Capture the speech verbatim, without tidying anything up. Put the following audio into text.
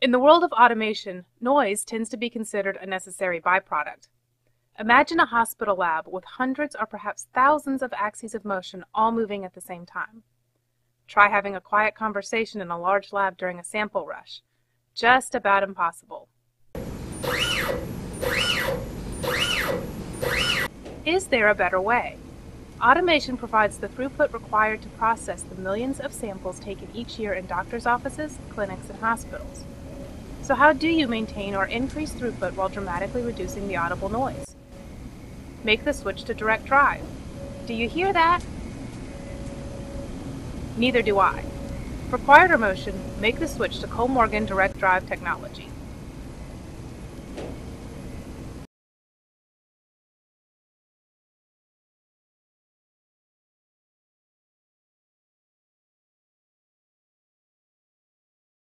In the world of automation, noise tends to be considered a necessary byproduct. Imagine a hospital lab with hundreds or perhaps thousands of axes of motion all moving at the same time. Try having a quiet conversation in a large lab during a sample rush. Just about impossible. Is there a better way? Automation provides the throughput required to process the millions of samples taken each year in doctors' offices, clinics, and hospitals. So how do you maintain or increase throughput while dramatically reducing the audible noise? Make the switch to direct drive. Do you hear that? Neither do I. For quieter motion, make the switch to Kollmorgen direct drive technology.